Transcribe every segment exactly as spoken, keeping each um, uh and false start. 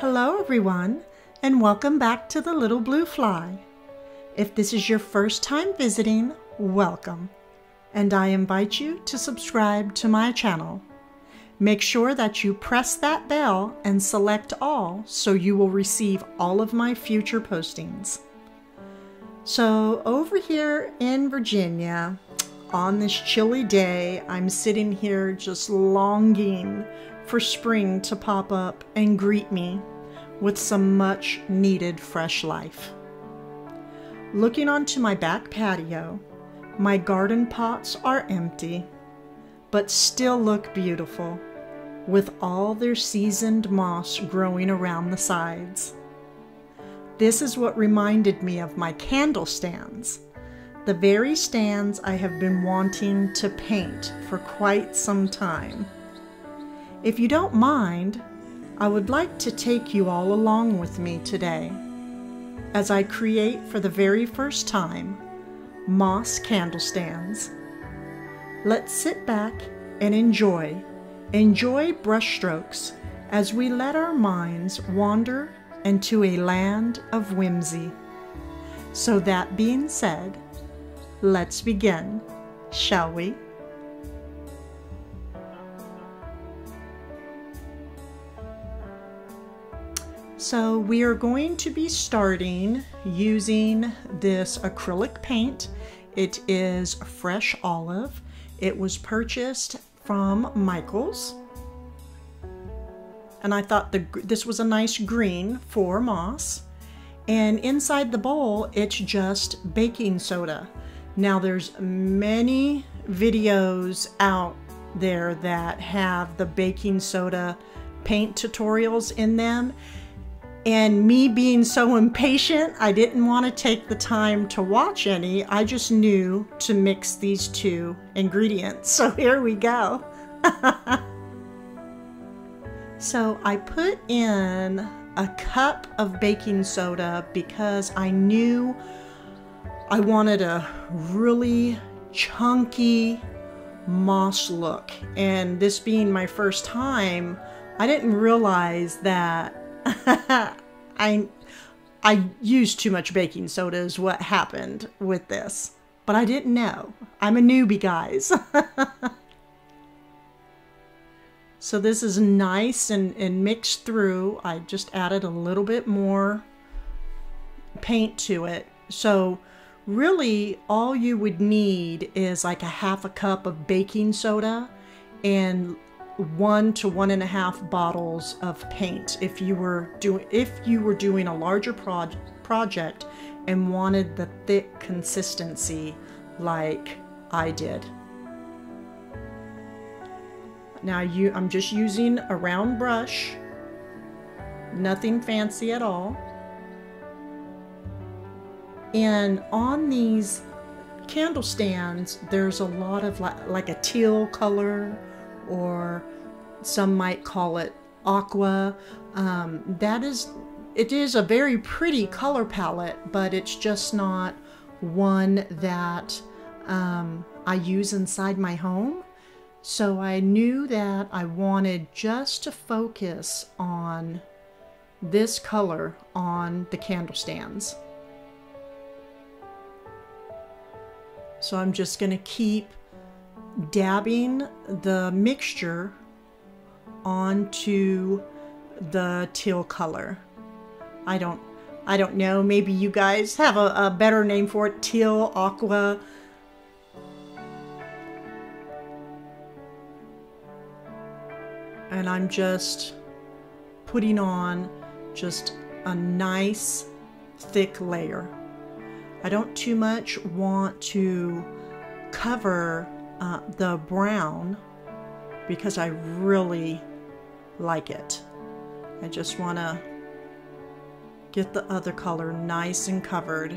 Hello everyone, and welcome back to The Little Blue Fly. If this is your first time visiting, welcome, and I invite you to subscribe to my channel. Make sure that you press that bell and select all so you will receive all of my future postings. So over here in Virginia, on this chilly day, I'm sitting here just longing for spring to pop up and greet me with some much needed fresh life. Looking onto my back patio, my garden pots are empty, but still look beautiful with all their seasoned moss growing around the sides. This is what reminded me of my candle stands, the very stands I have been wanting to paint for quite some time. If you don't mind, I would like to take you all along with me today as I create for the very first time moss candle stands. Let's sit back and enjoy, enjoy brushstrokes as we let our minds wander into a land of whimsy. So that being said, let's begin, shall we? So we are going to be starting using this acrylic paint. It is Fresh Olive. It was purchased from Michaels. And I thought the, this was a nice green for moss. And inside the bowl, it's just baking soda. Now there's many videos out there that have the baking soda paint tutorials in them. And me being so impatient, I didn't want to take the time to watch any. I just knew to mix these two ingredients. So here we go. So I put in a cup of baking soda because I knew I wanted a really chunky moss look. And this being my first time, I didn't realize that I, I used too much baking soda is what happened with this, but I didn't know. I'm a newbie, guys. So this is nice and, and mixed through. I just added a little bit more paint to it. So really all you would need is like a half a cup of baking soda and one to one and a half bottles of paint if you were doing if you were doing a larger proj project and wanted the thick consistency like I did. Now you I'm just using a round brush, nothing fancy at all. And on these candle stands there's a lot of like, like a teal color, or some might call it aqua. Um, that is, it is a very pretty color palette, but it's just not one that um, I use inside my home. So I knew that I wanted just to focus on this color on the candle stands. So I'm just gonna keep dabbing the mixture onto the teal color. I don't I don't know, maybe you guys have a, a better name for it, teal, aqua. And I'm just putting on just a nice thick layer. I don't too much want to cover Uh, the brown because I really like it. I just want to get the other color nice and covered.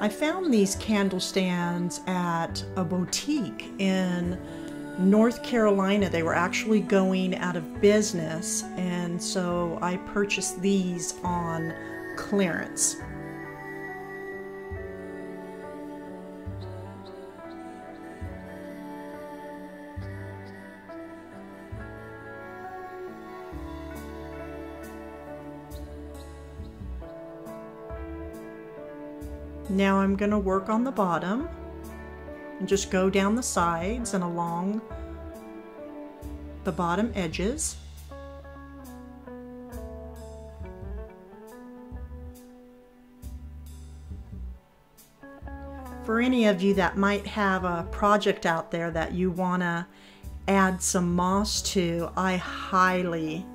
I found these candle stands at a boutique in North Carolina. They were actually going out of business, and so I purchased these on clearance. Now I'm going to work on the bottom and just go down the sides and along the bottom edges. For any of you that might have a project out there that you want to add some moss to, I highly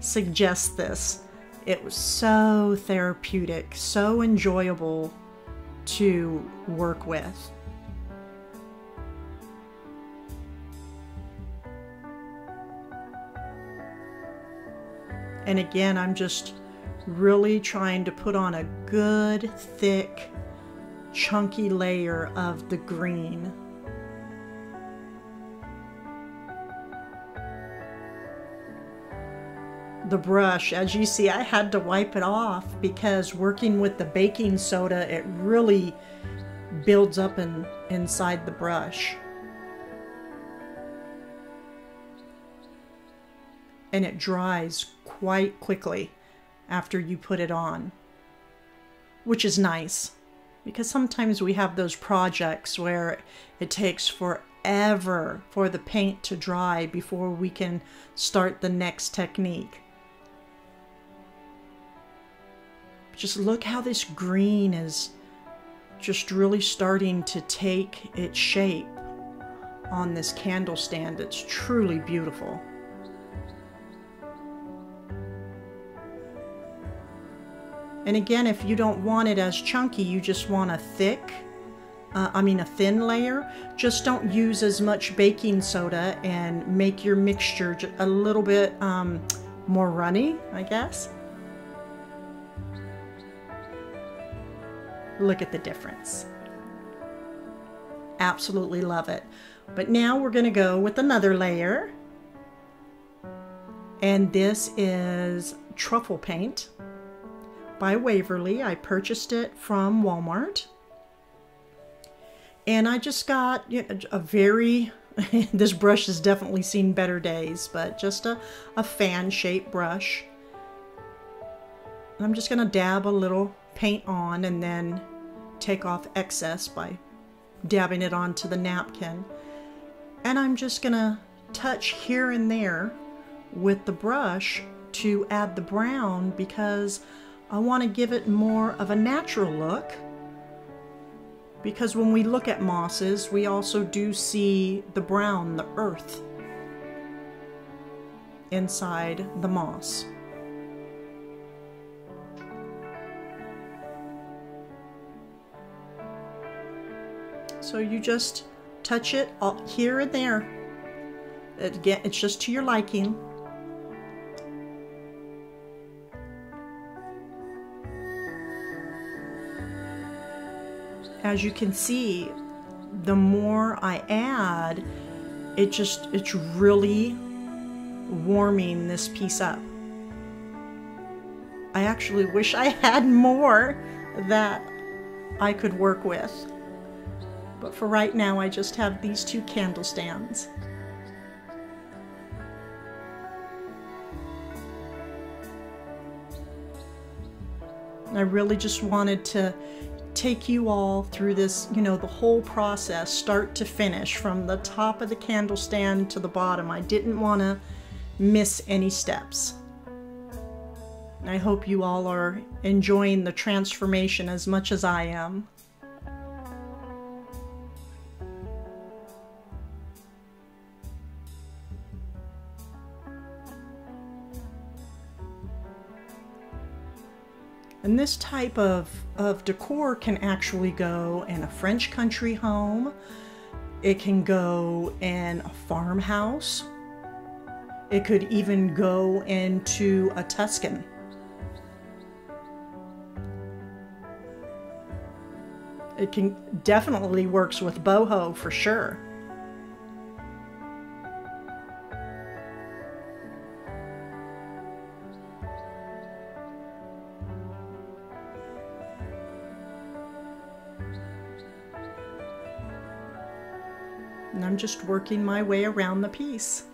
suggest this. It was so therapeutic, so enjoyable to work with. And again, I'm just really trying to put on a good, thick, chunky layer of the green. The brush, as you see, I had to wipe it off because working with the baking soda, it really builds up in, inside the brush. And it dries quite quickly after you put it on, which is nice because sometimes we have those projects where it takes forever ever for the paint to dry before we can start the next technique. Just look how this green is just really starting to take its shape on this candle stand. It's truly beautiful. And again, if you don't want it as chunky, you just want a thick, Uh, I mean a thin layer, just don't use as much baking soda and make your mixture a little bit um, more runny, I guess. Look at the difference. Absolutely love it. But now we're going to go with another layer. And this is Truffle Paint by Waverly. I purchased it from Walmart. And I just got a very, this brush has definitely seen better days, but just a, a fan-shaped brush. And I'm just going to dab a little paint on and then take off excess by dabbing it onto the napkin. And I'm just going to touch here and there with the brush to add the brown because I want to give it more of a natural look. Because when we look at mosses, we also do see the brown, the earth, inside the moss. So you just touch it all here and there. Again, it's just to your liking. As you can see, the more I add, it just, it's really warming this piece up. I actually wish I had more that I could work with. But for right now, I just have these two candle stands. I really just wanted to take you all through this, you know, the whole process, start to finish, from the top of the candle stand to the bottom. I didn't want to miss any steps. And I hope you all are enjoying the transformation as much as I am. And this type of, of decor can actually go in a French country home. It can go in a farmhouse. It could even go into a Tuscan. It can definitely works with boho for sure. And I'm just working my way around the piece.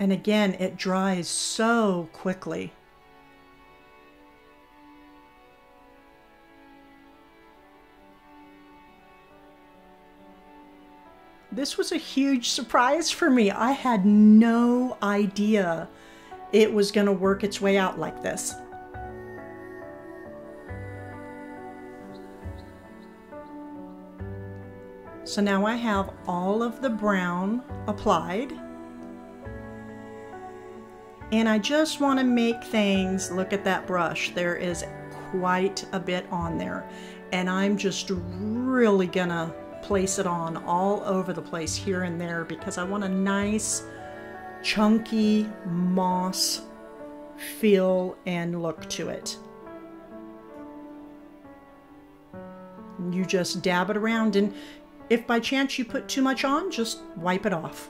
And again, it dries so quickly. This was a huge surprise for me. I had no idea it was going to work its way out like this. So now I have all of the brown applied. And I just want to make things, look at that brush, there is quite a bit on there. And I'm just really gonna place it on all over the place, here and there, because I want a nice chunky moss feel and look to it. You just dab it around, and if by chance you put too much on, just wipe it off.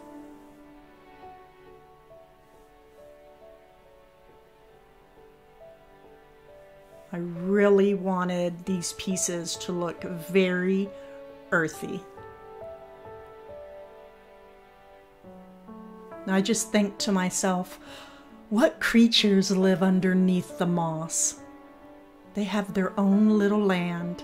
I really wanted these pieces to look very earthy. And I just think to myself, what creatures live underneath the moss? They have their own little land.